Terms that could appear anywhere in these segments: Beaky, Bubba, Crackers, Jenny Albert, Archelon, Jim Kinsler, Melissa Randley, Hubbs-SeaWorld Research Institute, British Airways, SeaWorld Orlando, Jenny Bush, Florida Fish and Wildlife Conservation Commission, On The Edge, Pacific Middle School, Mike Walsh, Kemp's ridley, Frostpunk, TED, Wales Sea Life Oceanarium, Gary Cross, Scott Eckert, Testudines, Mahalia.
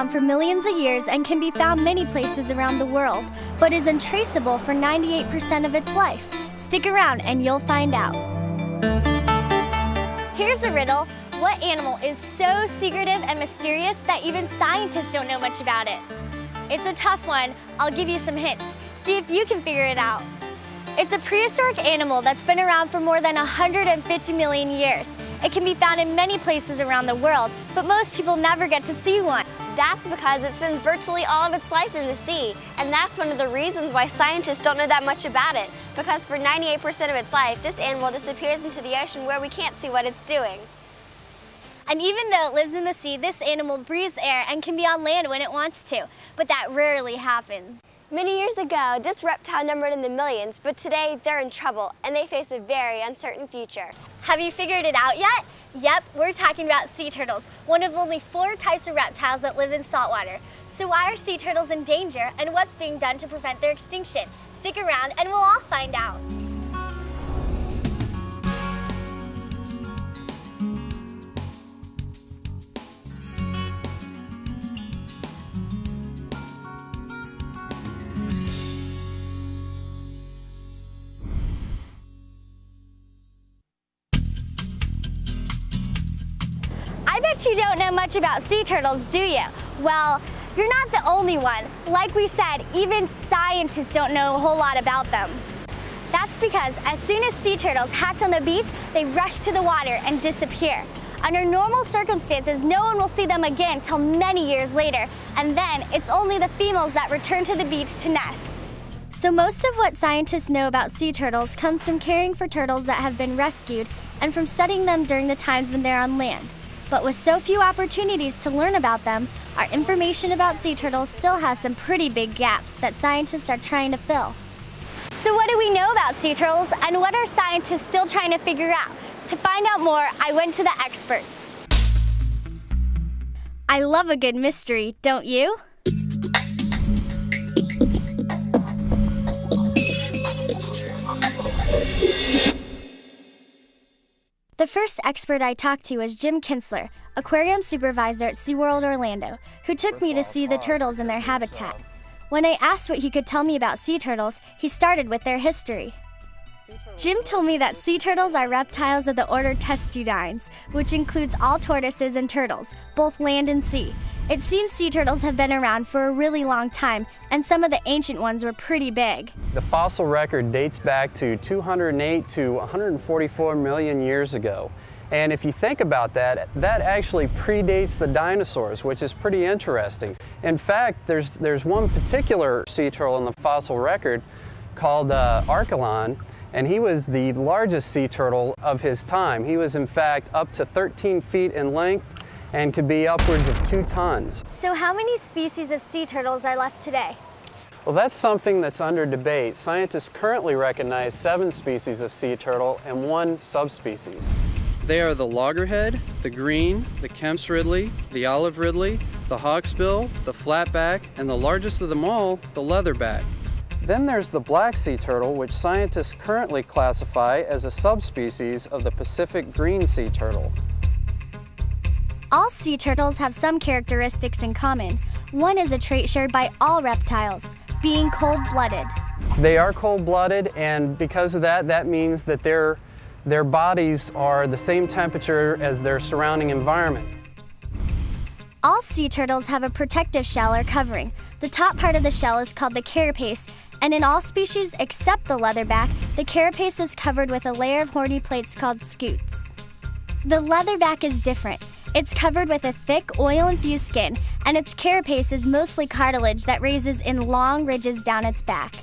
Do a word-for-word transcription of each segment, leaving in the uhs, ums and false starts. around for millions of years and can be found many places around the world, but is untraceable for ninety-eight percent of its life. Stick around and you'll find out. Here's a riddle. What animal is so secretive and mysterious that even scientists don't know much about it? It's a tough one. I'll give you some hints. See if you can figure it out. It's a prehistoric animal that's been around for more than one hundred fifty million years. It can be found in many places around the world, but most people never get to see one. That's because it spends virtually all of its life in the sea, and that's one of the reasons why scientists don't know that much about it, because for ninety-eight percent of its life, this animal disappears into the ocean where we can't see what it's doing. And even though it lives in the sea, this animal breathes air and can be on land when it wants to, but that rarely happens. Many years ago, this reptile numbered in the millions, but today they're in trouble and they face a very uncertain future. Have you figured it out yet? Yep, we're talking about sea turtles, one of only four types of reptiles that live in saltwater. So why are sea turtles in danger and what's being done to prevent their extinction? Stick around and we'll all find out. You don't know much about sea turtles, do you? Well, you're not the only one. Like we said, even scientists don't know a whole lot about them. That's because as soon as sea turtles hatch on the beach, they rush to the water and disappear. Under normal circumstances, no one will see them again till many years later, and then it's only the females that return to the beach to nest. So most of what scientists know about sea turtles comes from caring for turtles that have been rescued and from studying them during the times when they're on land. But with so few opportunities to learn about them, our information about sea turtles still has some pretty big gaps that scientists are trying to fill. So what do we know about sea turtles, and what are scientists still trying to figure out? To find out more, I went to the experts. I love a good mystery, don't you? The first expert I talked to was Jim Kinsler, aquarium supervisor at SeaWorld Orlando, who took me to see the turtles in their habitat. When I asked what he could tell me about sea turtles, he started with their history. Jim told me that sea turtles are reptiles of the order Testudines, which includes all tortoises and turtles, both land and sea. It seems sea turtles have been around for a really long time, and some of the ancient ones were pretty big. The fossil record dates back to two hundred eight to one hundred forty-four million years ago. And if you think about that, that actually predates the dinosaurs, which is pretty interesting. In fact, there's, there's one particular sea turtle in the fossil record called uh, Archelon, and he was the largest sea turtle of his time. He was, in fact, up to thirteen feet in length and could be upwards of two tons. So how many species of sea turtles are left today? Well, that's something that's under debate. Scientists currently recognize seven species of sea turtle and one subspecies. They are the loggerhead, the green, the Kemp's ridley, the olive ridley, the hawksbill, the flatback, and the largest of them all, the leatherback. Then there's the black sea turtle, which scientists currently classify as a subspecies of the Pacific green sea turtle. All sea turtles have some characteristics in common. One is a trait shared by all reptiles, being cold-blooded. They are cold-blooded, and because of that, that means that their, their bodies are the same temperature as their surrounding environment. All sea turtles have a protective shell or covering. The top part of the shell is called the carapace, and in all species except the leatherback, the carapace is covered with a layer of horny plates called scutes. The leatherback is different. It's covered with a thick, oil-infused skin, and its carapace is mostly cartilage that raises in long ridges down its back.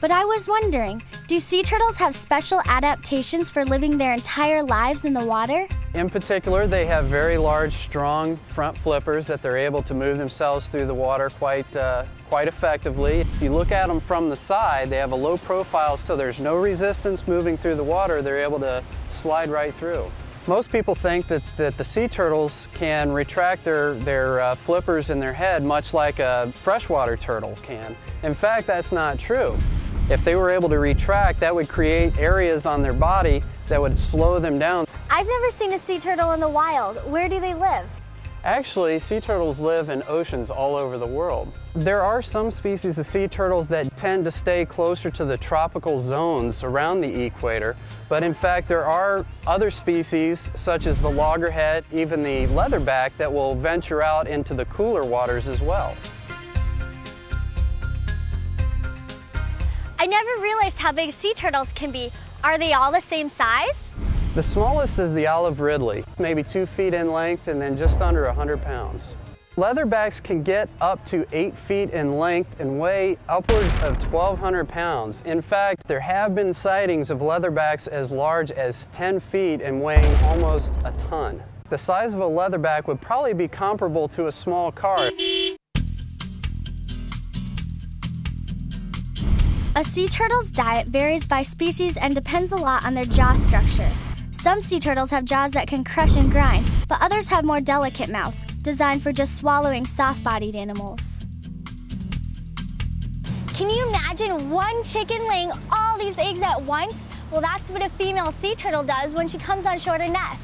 But I was wondering, do sea turtles have special adaptations for living their entire lives in the water? In particular, they have very large, strong front flippers that they're able to move themselves through the water quite, uh, quite effectively. If you look at them from the side, they have a low profile, so there's no resistance moving through the water. They're able to slide right through. Most people think that, that the sea turtles can retract their, their uh, flippers in their head much like a freshwater turtle can. In fact, that's not true. If they were able to retract, that would create areas on their body that would slow them down. I've never seen a sea turtle in the wild. Where do they live? Actually, sea turtles live in oceans all over the world. There are some species of sea turtles that tend to stay closer to the tropical zones around the equator, but in fact there are other species such as the loggerhead, even the leatherback, that will venture out into the cooler waters as well. I never realized how big sea turtles can be. Are they all the same size? The smallest is the olive ridley, maybe two feet in length and then just under one hundred pounds. Leatherbacks can get up to eight feet in length and weigh upwards of twelve hundred pounds. In fact, there have been sightings of leatherbacks as large as ten feet and weighing almost a ton. The size of a leatherback would probably be comparable to a small car. A sea turtle's diet varies by species and depends a lot on their jaw structure. Some sea turtles have jaws that can crush and grind, but others have more delicate mouths, designed for just swallowing soft-bodied animals. Can you imagine one chicken laying all these eggs at once? Well, that's what a female sea turtle does when she comes on shore to nest.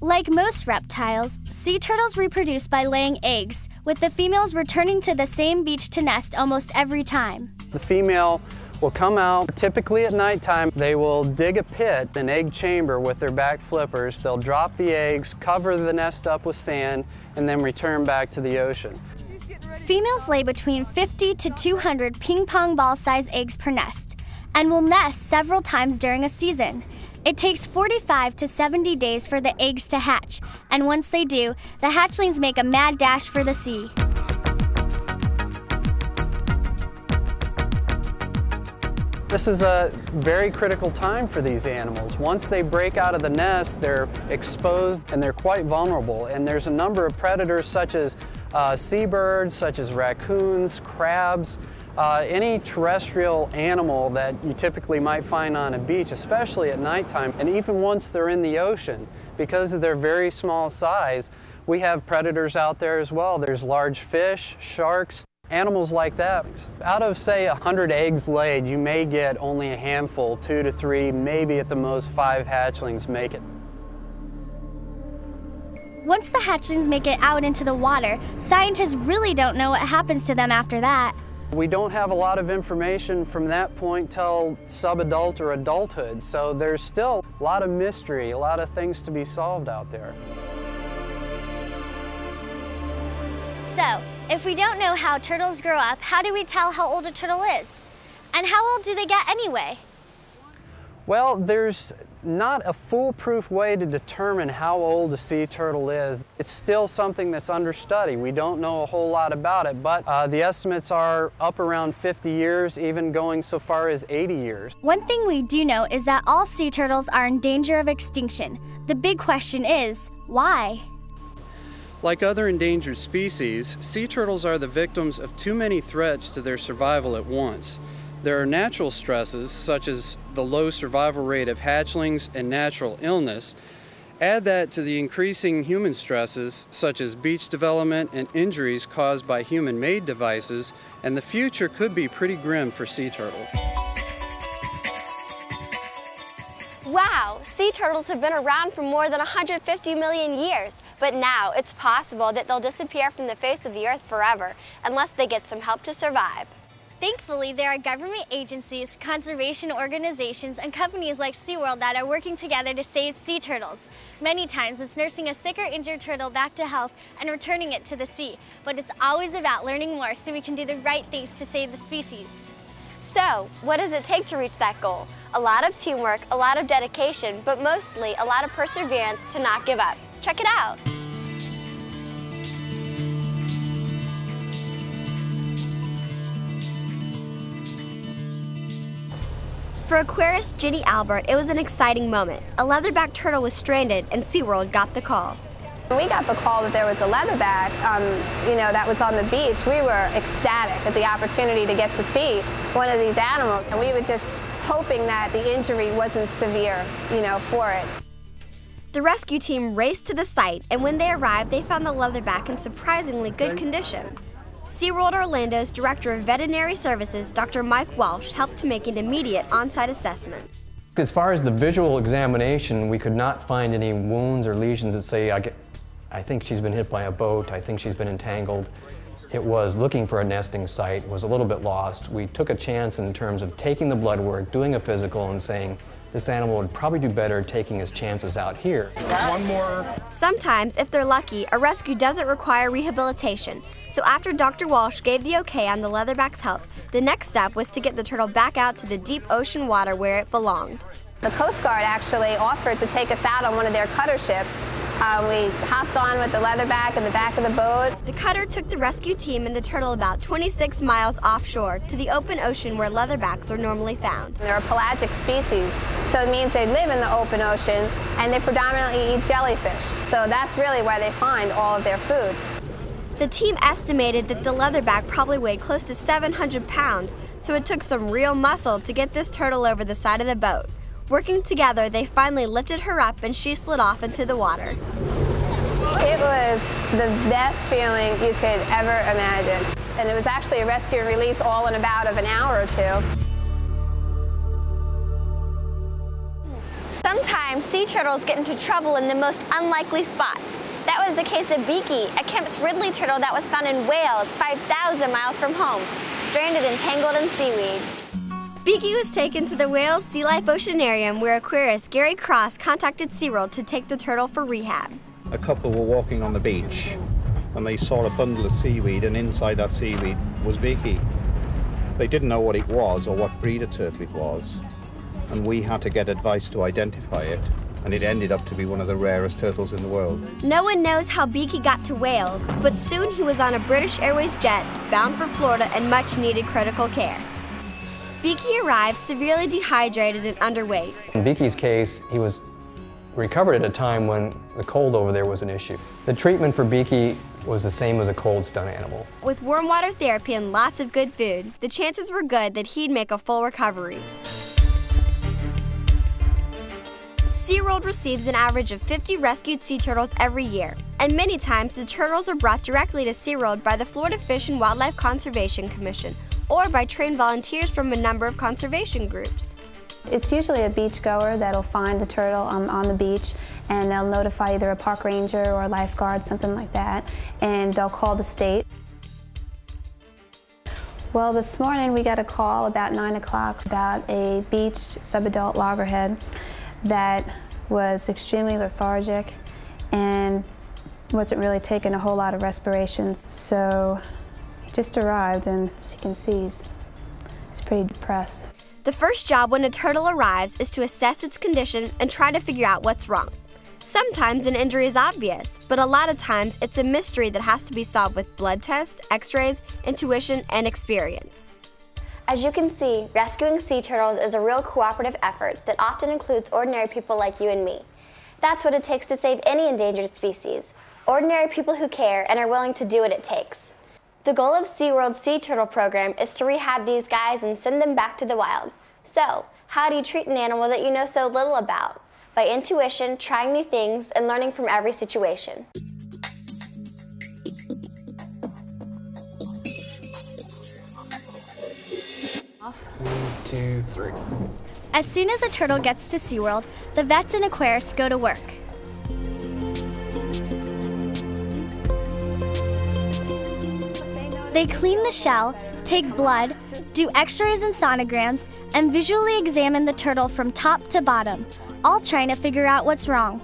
Like most reptiles, sea turtles reproduce by laying eggs, with the females returning to the same beach to nest almost every time. The female will come out, typically at nighttime. They will dig a pit, an egg chamber, with their back flippers. They'll drop the eggs, cover the nest up with sand, and then return back to the ocean. Females lay between fifty to two hundred ping pong ball-sized eggs per nest, and will nest several times during a season. It takes forty-five to seventy days for the eggs to hatch, and once they do, the hatchlings make a mad dash for the sea. This is a very critical time for these animals. Once they break out of the nest, they're exposed and they're quite vulnerable. And there's a number of predators such as uh, seabirds, such as raccoons, crabs, uh, any terrestrial animal that you typically might find on a beach, especially at nighttime. And even once they're in the ocean, because of their very small size, we have predators out there as well. There's large fish, sharks, animals like that. Out of, say, one hundred eggs laid, you may get only a handful, two to three, maybe at the most five hatchlings make it. Once the hatchlings make it out into the water, scientists really don't know what happens to them after that. We don't have a lot of information from that point till subadult or adulthood, so there's still a lot of mystery, a lot of things to be solved out there. So, if we don't know how turtles grow up, how do we tell how old a turtle is? And how old do they get anyway? Well, there's not a foolproof way to determine how old a sea turtle is. It's still something that's under study. We don't know a whole lot about it, but uh, the estimates are up around fifty years, even going so far as eighty years. One thing we do know is that all sea turtles are in danger of extinction. The big question is, why? Like other endangered species, sea turtles are the victims of too many threats to their survival at once. There are natural stresses, such as the low survival rate of hatchlings and natural illness. Add that to the increasing human stresses, such as beach development and injuries caused by human-made devices, and the future could be pretty grim for sea turtles. Wow, sea turtles have been around for more than one hundred fifty million years. But now, it's possible that they'll disappear from the face of the earth forever, unless they get some help to survive. Thankfully, there are government agencies, conservation organizations, and companies like SeaWorld that are working together to save sea turtles. Many times, it's nursing a sick or injured turtle back to health and returning it to the sea. But it's always about learning more so we can do the right things to save the species. So, what does it take to reach that goal? A lot of teamwork, a lot of dedication, but mostly a lot of perseverance to not give up. Check it out. For aquarist Jenny Albert, it was an exciting moment. A leatherback turtle was stranded, and SeaWorld got the call. When we got the call that there was a leatherback, um, you know, that was on the beach, we were ecstatic at the opportunity to get to see one of these animals, and we were just hoping that the injury wasn't severe, you know, for it. The rescue team raced to the site, and when they arrived, they found the leatherback in surprisingly good condition. SeaWorld Orlando's Director of Veterinary Services, Doctor Mike Walsh, helped to make an immediate on-site assessment. As far as the visual examination, we could not find any wounds or lesions that say I think she's been hit by a boat, I think she's been entangled. It was looking for a nesting site, was a little bit lost. We took a chance in terms of taking the blood work, doing a physical, and saying, this animal would probably do better taking his chances out here. One more. Sometimes, if they're lucky, a rescue doesn't require rehabilitation. So after Doctor Walsh gave the okay on the leatherback's health, the next step was to get the turtle back out to the deep ocean water where it belonged. The Coast Guard actually offered to take us out on one of their cutter ships. Uh, we hopped on with the leatherback in the back of the boat. The cutter took the rescue team and the turtle about twenty-six miles offshore to the open ocean where leatherbacks are normally found. They're a pelagic species, so it means they live in the open ocean and they predominantly eat jellyfish. So that's really where they find all of their food. The team estimated that the leatherback probably weighed close to seven hundred pounds, so it took some real muscle to get this turtle over the side of the boat. Working together, they finally lifted her up and she slid off into the water. It was the best feeling you could ever imagine. And it was actually a rescue and release all in about of an hour or two. Sometimes sea turtles get into trouble in the most unlikely spots. That was the case of Beaky, a Kemp's Ridley turtle that was found in Wales, five thousand miles from home, stranded and tangled in seaweed. Beaky was taken to the Wales Sea Life Oceanarium, where aquarist Gary Cross contacted SeaWorld to take the turtle for rehab. A couple were walking on the beach and they saw a bundle of seaweed, and inside that seaweed was Beaky. They didn't know what it was or what breed of turtle it was, and we had to get advice to identify it, and it ended up to be one of the rarest turtles in the world. No one knows how Beaky got to Wales, but soon he was on a British Airways jet bound for Florida and much needed critical care. Beaky arrived severely dehydrated and underweight. In Beaky's case, he was recovered at a time when the cold over there was an issue. The treatment for Beaky was the same as a cold stunned animal. With warm water therapy and lots of good food, the chances were good that he'd make a full recovery. SeaWorld receives an average of fifty rescued sea turtles every year, and many times the turtles are brought directly to SeaWorld by the Florida Fish and Wildlife Conservation Commission, or by trained volunteers from a number of conservation groups. It's usually a beachgoer that'll find a turtle um, on the beach, and they'll notify either a park ranger or a lifeguard, something like that, and they'll call the state. Well, this morning we got a call about nine o'clock about a beached subadult loggerhead that was extremely lethargic and wasn't really taking a whole lot of respirations. So just arrived, and as you can see, he's, he's pretty depressed. The first job when a turtle arrives is to assess its condition and try to figure out what's wrong. Sometimes an injury is obvious, but a lot of times it's a mystery that has to be solved with blood tests, x-rays, intuition, and experience. As you can see, rescuing sea turtles is a real cooperative effort that often includes ordinary people like you and me. That's what it takes to save any endangered species, ordinary people who care and are willing to do what it takes. The goal of SeaWorld's Sea Turtle program is to rehab these guys and send them back to the wild. So, how do you treat an animal that you know so little about? By intuition, trying new things, and learning from every situation. One, two, three. As soon as a turtle gets to SeaWorld, the vets and aquarists go to work. They clean the shell, take blood, do x-rays and sonograms, and visually examine the turtle from top to bottom, all trying to figure out what's wrong.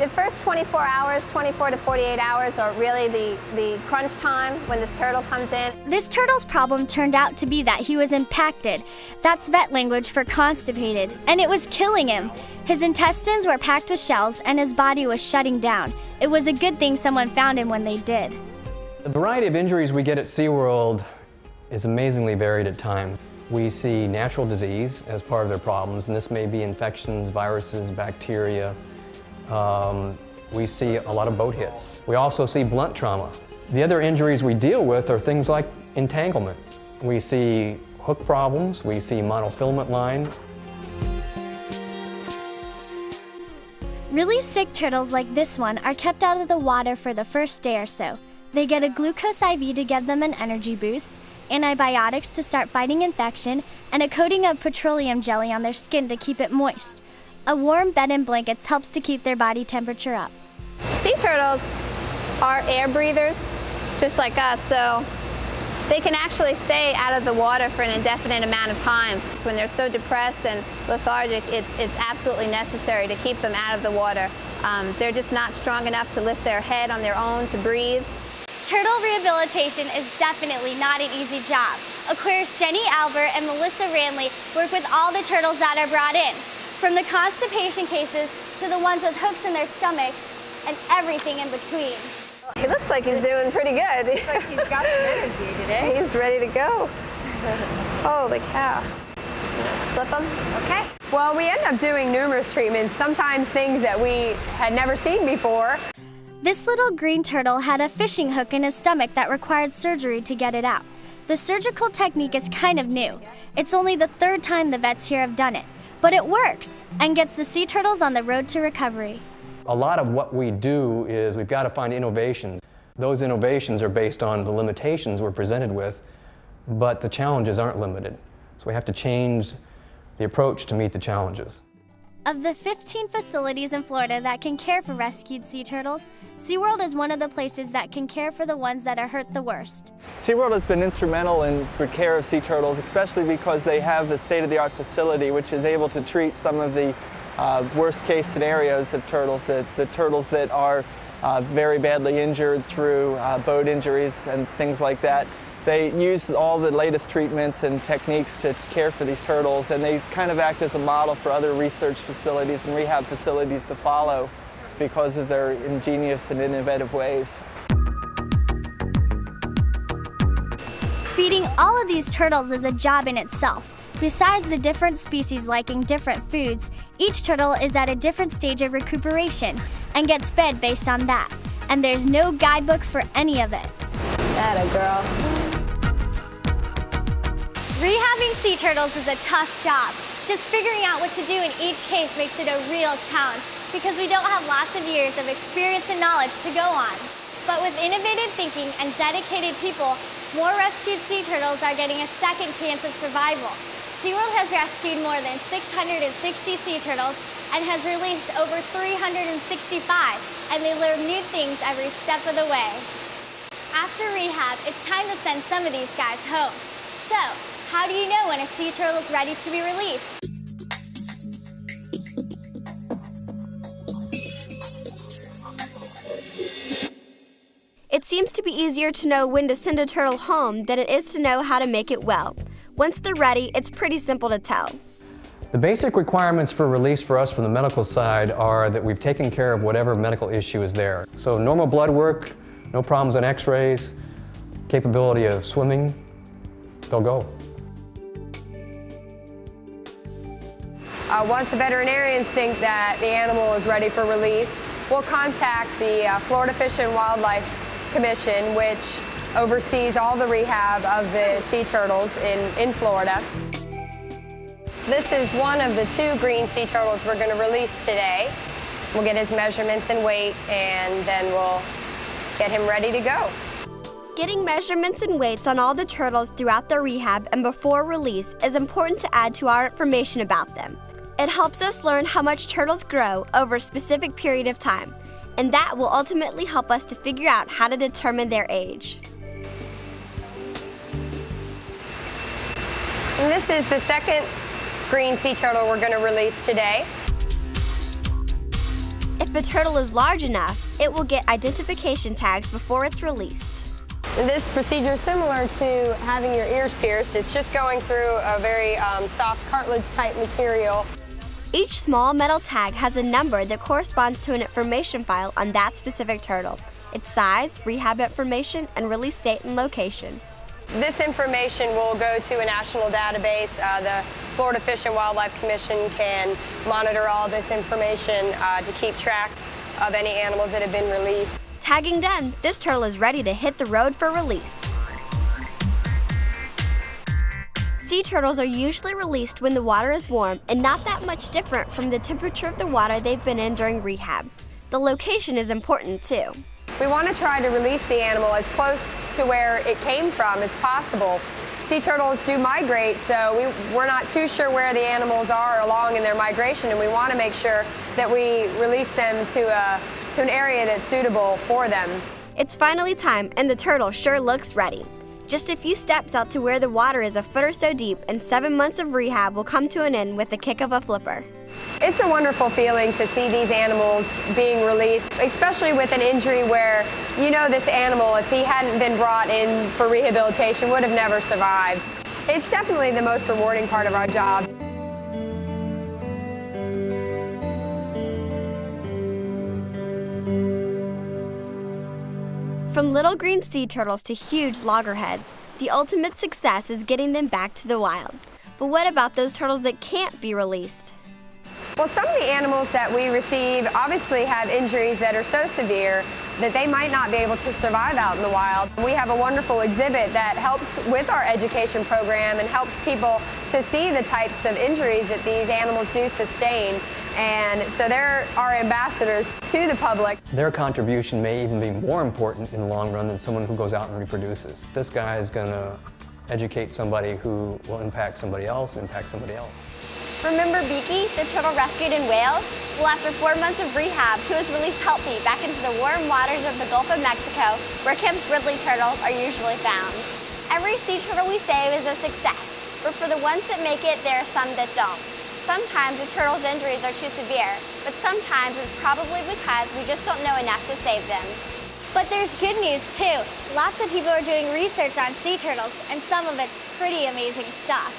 The first twenty-four hours, twenty-four to forty-eight hours, are really the, the crunch time when this turtle comes in. This turtle's problem turned out to be that he was impacted. That's vet language for constipated, and it was killing him. His intestines were packed with shells, and his body was shutting down. It was a good thing someone found him when they did. The variety of injuries we get at SeaWorld is amazingly varied at times. We see natural disease as part of their problems, and this may be infections, viruses, bacteria. Um, we see a lot of boat hits. We also see blunt trauma. The other injuries we deal with are things like entanglement. We see hook problems, we see monofilament line. Really sick turtles like this one are kept out of the water for the first day or so. They get a glucose I V to give them an energy boost, antibiotics to start fighting infection, and a coating of petroleum jelly on their skin to keep it moist. A warm bed and blankets helps to keep their body temperature up. Sea turtles are air breathers, just like us, so they can actually stay out of the water for an indefinite amount of time. When they're so depressed and lethargic, it's, it's absolutely necessary to keep them out of the water. Um, they're just not strong enough to lift their head on their own to breathe. Turtle rehabilitation is definitely not an easy job. Aquarists Jenny Albert and Melissa Randley work with all the turtles that are brought in, from the constipation cases to the ones with hooks in their stomachs and everything in between. He looks like he's doing pretty good. Looks like he's got some energy today. He's ready to go. Holy cow. Let's flip him. Okay. Well, we end up doing numerous treatments, sometimes things that we had never seen before. This little green turtle had a fishing hook in his stomach that required surgery to get it out. The surgical technique is kind of new. It's only the third time the vets here have done it. But it works and gets the sea turtles on the road to recovery. A lot of what we do is we've got to find innovations. Those innovations are based on the limitations we're presented with, but the challenges aren't limited. So we have to change the approach to meet the challenges. Of the fifteen facilities in Florida that can care for rescued sea turtles, SeaWorld is one of the places that can care for the ones that are hurt the worst. SeaWorld has been instrumental in the care of sea turtles, especially because they have the state-of-the-art facility which is able to treat some of the Uh, worst case scenarios of turtles, the, the turtles that are uh, very badly injured through uh, boat injuries and things like that. They use all the latest treatments and techniques to, to care for these turtles, and they kind of act as a model for other research facilities and rehab facilities to follow because of their ingenious and innovative ways. Feeding all of these turtles is a job in itself. Besides the different species liking different foods, each turtle is at a different stage of recuperation and gets fed based on that. And there's no guidebook for any of it. That a girl. Rehabbing sea turtles is a tough job. Just figuring out what to do in each case makes it a real challenge because we don't have lots of years of experience and knowledge to go on. But with innovative thinking and dedicated people, more rescued sea turtles are getting a second chance at survival. SeaWorld has rescued more than six hundred sixty sea turtles and has released over three hundred sixty-five, and they learn new things every step of the way. After rehab, it's time to send some of these guys home. So, how do you know when a sea turtle's ready to be released? It seems to be easier to know when to send a turtle home than it is to know how to make it well. Once they're ready, it's pretty simple to tell. The basic requirements for release for us from the medical side are that we've taken care of whatever medical issue is there. So normal blood work, no problems on x-rays, capability of swimming, they'll go. Uh, once the veterinarians think that the animal is ready for release, we'll contact the uh, Florida Fish and Wildlife Commission, which oversees all the rehab of the sea turtles in, in Florida. This is one of the two green sea turtles we're going to release today. We'll get his measurements and weight, and then we'll get him ready to go. Getting measurements and weights on all the turtles throughout their rehab and before release is important to add to our information about them. It helps us learn how much turtles grow over a specific period of time, and that will ultimately help us to figure out how to determine their age. And this is the second green sea turtle we're going to release today. If a turtle is large enough, it will get identification tags before it's released. And this procedure is similar to having your ears pierced. It's just going through a very um, soft cartilage-type material. Each small metal tag has a number that corresponds to an information file on that specific turtle, its size, rehab information, and release date and location. This information will go to a national database. Uh, the Florida Fish and Wildlife Commission can monitor all this information uh, to keep track of any animals that have been released. Tagging done, this turtle is ready to hit the road for release. Sea turtles are usually released when the water is warm and not that much different from the temperature of the water they've been in during rehab. The location is important too. We want to try to release the animal as close to where it came from as possible. Sea turtles do migrate, so we, we're not too sure where the animals are along in their migration, and we want to make sure that we release them to, a, to an area that's suitable for them. It's finally time, and the turtle sure looks ready. Just a few steps out to where the water is a foot or so deep, and seven months of rehab will come to an end with the kick of a flipper. It's a wonderful feeling to see these animals being released, especially with an injury where, you know, this animal, if he hadn't been brought in for rehabilitation, would have never survived. It's definitely the most rewarding part of our job. From little green sea turtles to huge loggerheads, the ultimate success is getting them back to the wild. But what about those turtles that can't be released? Well, some of the animals that we receive obviously have injuries that are so severe that they might not be able to survive out in the wild. We have a wonderful exhibit that helps with our education program and helps people to see the types of injuries that these animals do sustain. And so they're our ambassadors to the public. Their contribution may even be more important in the long run than someone who goes out and reproduces. This guy is going to educate somebody who will impact somebody else and impact somebody else. Remember Beaky, the turtle rescued in Wales? Well, after four months of rehab, he was released healthy back into the warm waters of the Gulf of Mexico, where Kemp's ridley turtles are usually found. Every sea turtle we save is a success, but for the ones that make it, there are some that don't. Sometimes a turtle's injuries are too severe, but sometimes it's probably because we just don't know enough to save them. But there's good news too. Lots of people are doing research on sea turtles, and some of it's pretty amazing stuff.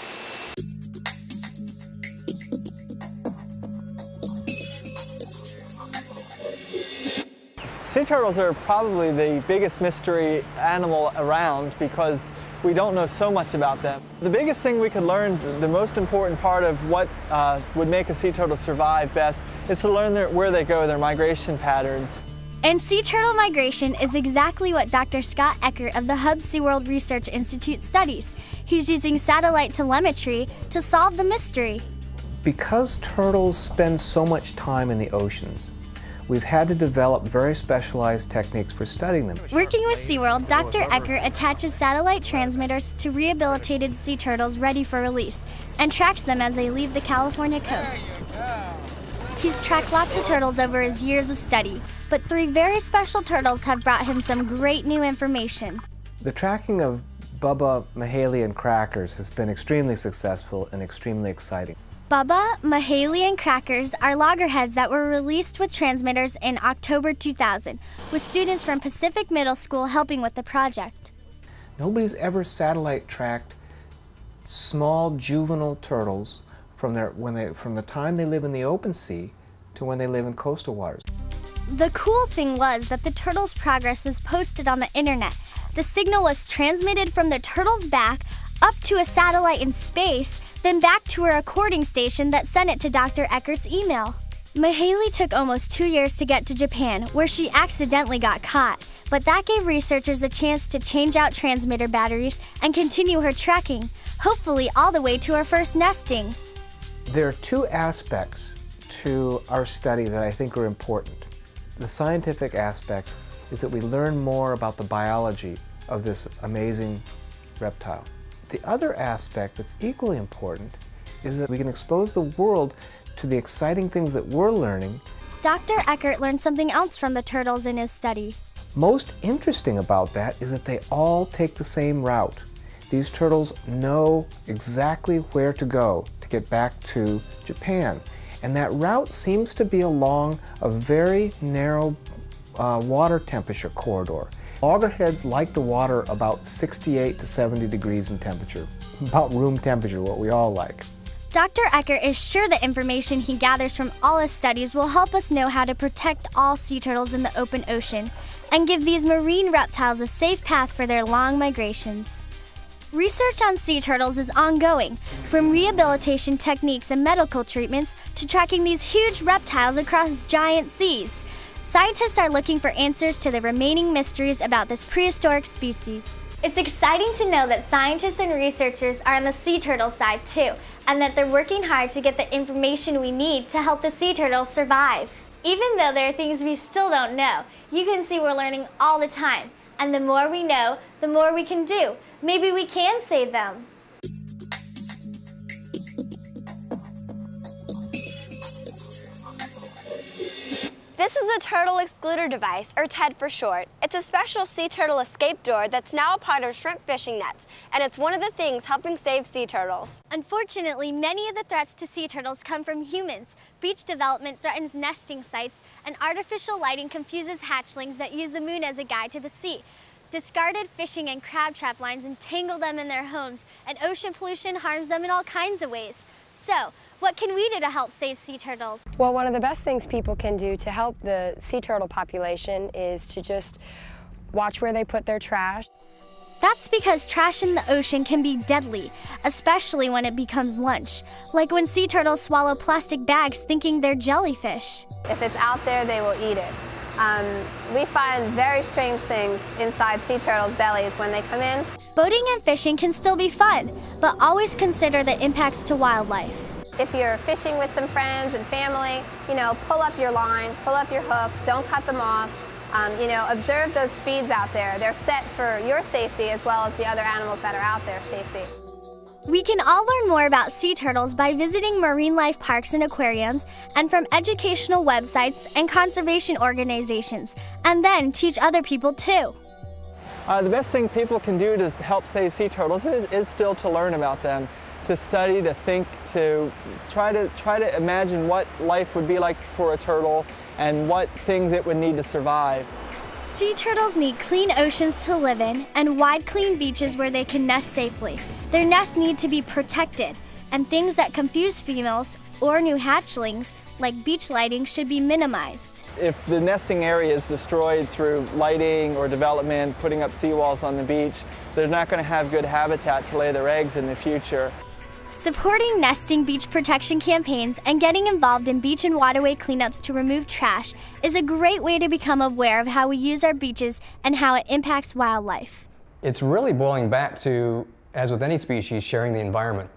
Sea turtles are probably the biggest mystery animal around because we don't know so much about them. The biggest thing we could learn, the most important part of what uh, would make a sea turtle survive best, is to learn their, where they go, their migration patterns. And sea turtle migration is exactly what Doctor Scott Eckert of the Hubbs-SeaWorld Research Institute studies. He's using satellite telemetry to solve the mystery. Because turtles spend so much time in the oceans, we've had to develop very specialized techniques for studying them. Working with SeaWorld, Doctor Eckert attaches satellite transmitters to rehabilitated sea turtles ready for release and tracks them as they leave the California coast. He's tracked lots of turtles over his years of study, but three very special turtles have brought him some great new information. The tracking of Bubba, Mahalia, and Crackers has been extremely successful and extremely exciting. Bubba, Mahalia, and Crackers are loggerheads that were released with transmitters in October two thousand, with students from Pacific Middle School helping with the project. Nobody's ever satellite tracked small juvenile turtles from, their, when they, from the time they live in the open sea to when they live in coastal waters. The cool thing was that the turtles' progress was posted on the internet. The signal was transmitted from the turtle's back up to a satellite in space, then back to a recording station that sent it to Doctor Eckert's email. Mahalia took almost two years to get to Japan, where she accidentally got caught, but that gave researchers a chance to change out transmitter batteries and continue her tracking, hopefully all the way to her first nesting. There are two aspects to our study that I think are important. The scientific aspect is that we learn more about the biology of this amazing reptile. The other aspect that's equally important is that we can expose the world to the exciting things that we're learning. Doctor Eckert learned something else from the turtles in his study. Most interesting about that is that they all take the same route. These turtles know exactly where to go to get back to Japan. And that route seems to be along a very narrow uh, water temperature corridor. Loggerheads like the water about sixty-eight to seventy degrees in temperature, about room temperature, what we all like. Doctor Eckert is sure the information he gathers from all his studies will help us know how to protect all sea turtles in the open ocean and give these marine reptiles a safe path for their long migrations. Research on sea turtles is ongoing, from rehabilitation techniques and medical treatments to tracking these huge reptiles across giant seas. Scientists are looking for answers to the remaining mysteries about this prehistoric species. It's exciting to know that scientists and researchers are on the sea turtle side too, and that they're working hard to get the information we need to help the sea turtles survive. Even though there are things we still don't know, you can see we're learning all the time. And the more we know, the more we can do. Maybe we can save them. This is is a turtle excluder device, or T E D for short. It's a special sea turtle escape door that's now a part of shrimp fishing nets, and it's one of the things helping save sea turtles. Unfortunately, many of the threats to sea turtles come from humans. Beach development threatens nesting sites, and artificial lighting confuses hatchlings that use the moon as a guide to the sea. Discarded fishing and crab trap lines entangle them in their homes, and ocean pollution harms them in all kinds of ways. So, what can we do to help save sea turtles? Well, one of the best things people can do to help the sea turtle population is to just watch where they put their trash. That's because trash in the ocean can be deadly, especially when it becomes lunch, like when sea turtles swallow plastic bags thinking they're jellyfish. If it's out there, they will eat it. Um, we find very strange things inside sea turtles' bellies when they come in. Boating and fishing can still be fun, but always consider the impacts to wildlife. If you're fishing with some friends and family, you know, pull up your line, pull up your hook, don't cut them off. Um, you know, observe those speeds out there. They're set for your safety as well as the other animals that are out there safety. We can all learn more about sea turtles by visiting marine life parks and aquariums and from educational websites and conservation organizations, and then teach other people too. Uh, the best thing people can do to help save sea turtles is, is still to learn about them, to study, to think, to try to try to imagine what life would be like for a turtle and what things it would need to survive. Sea turtles need clean oceans to live in and wide, clean beaches where they can nest safely. Their nests need to be protected, and things that confuse females or new hatchlings, like beach lighting, should be minimized. If the nesting area is destroyed through lighting or development, putting up seawalls on the beach, they're not going to have good habitat to lay their eggs in the future. Supporting nesting beach protection campaigns and getting involved in beach and waterway cleanups to remove trash is a great way to become aware of how we use our beaches and how it impacts wildlife. It's really boiling back to, as with any species, sharing the environment.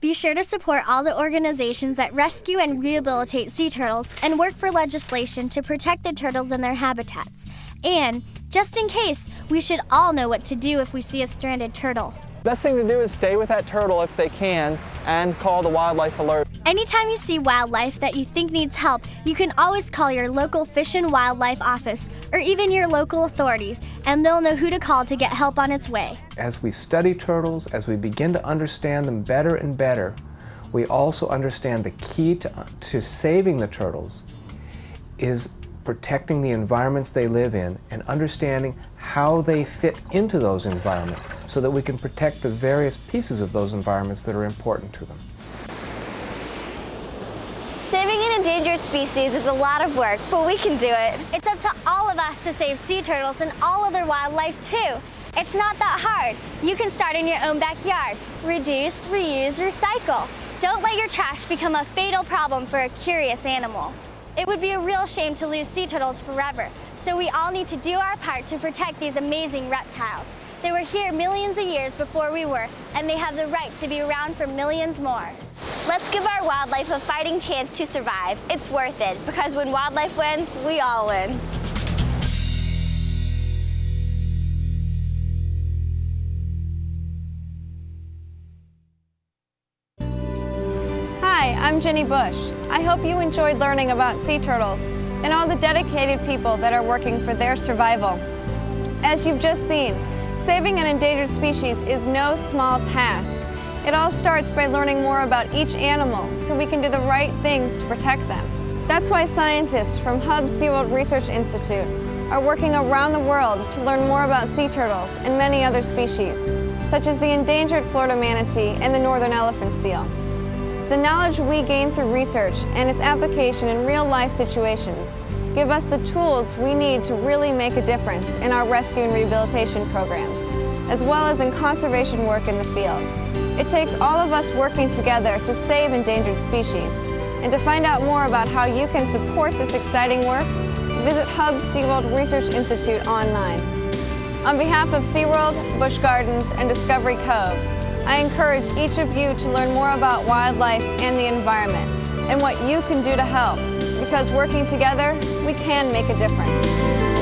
Be sure to support all the organizations that rescue and rehabilitate sea turtles and work for legislation to protect the turtles and their habitats. And, just in case, we should all know what to do if we see a stranded turtle. Best thing to do is stay with that turtle if they can and call the wildlife alert. Anytime you see wildlife that you think needs help, you can always call your local Fish and Wildlife office or even your local authorities, and they'll know who to call to get help on its way. As we study turtles, as we begin to understand them better and better, we also understand the key to, to saving the turtles is protecting the environments they live in and understanding how they fit into those environments so that we can protect the various pieces of those environments that are important to them. Saving an endangered species is a lot of work, but we can do it. It's up to all of us to save sea turtles and all other wildlife too. It's not that hard. You can start in your own backyard. Reduce, reuse, recycle. Don't let your trash become a fatal problem for a curious animal. It would be a real shame to lose sea turtles forever, so we all need to do our part to protect these amazing reptiles. They were here millions of years before we were, and they have the right to be around for millions more. Let's give our wildlife a fighting chance to survive. It's worth it, because when wildlife wins, we all win. I'm Jenny Bush. I hope you enjoyed learning about sea turtles and all the dedicated people that are working for their survival. As you've just seen, saving an endangered species is no small task. It all starts by learning more about each animal so we can do the right things to protect them. That's why scientists from Hubbs-SeaWorld Research Institute are working around the world to learn more about sea turtles and many other species, such as the endangered Florida manatee and the northern elephant seal. The knowledge we gain through research and its application in real-life situations give us the tools we need to really make a difference in our rescue and rehabilitation programs, as well as in conservation work in the field. It takes all of us working together to save endangered species. And to find out more about how you can support this exciting work, visit Hubbs-SeaWorld Research Institute online. On behalf of SeaWorld, Busch Gardens, and Discovery Cove, I encourage each of you to learn more about wildlife and the environment and what you can do to help, because working together, we can make a difference.